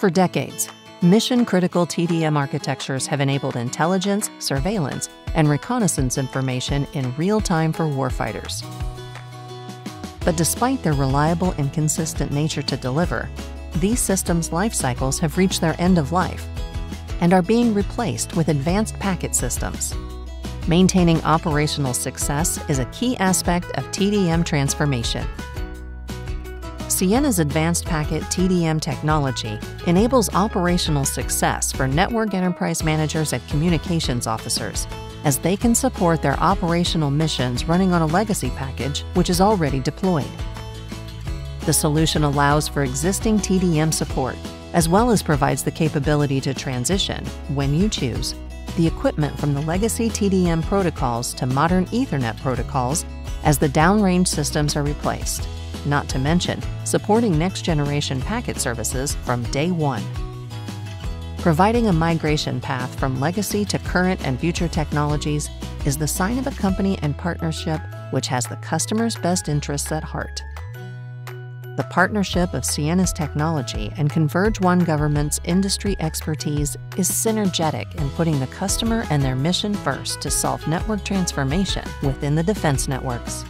For decades, mission-critical TDM architectures have enabled intelligence, surveillance, and reconnaissance information in real time for warfighters. But despite their reliable and consistent nature to deliver, these systems' life cycles have reached their end of life and are being replaced with advanced packet systems. Maintaining operational success is a key aspect of TDM transformation. Ciena's advanced packet TDM technology enables operational success for network enterprise managers and communications officers, as they can support their operational missions running on a legacy package which is already deployed. The solution allows for existing TDM support, as well as provides the capability to transition, when you choose, the equipment from the legacy TDM protocols to modern Ethernet protocols as the downrange systems are replaced, not to mention supporting next-generation packet services from day one. Providing a migration path from legacy to current and future technologies is the sign of a company and partnership which has the customer's best interests at heart. The partnership of Ciena's technology and Converge One Government's industry expertise is synergetic in putting the customer and their mission first to solve network transformation within the defense networks.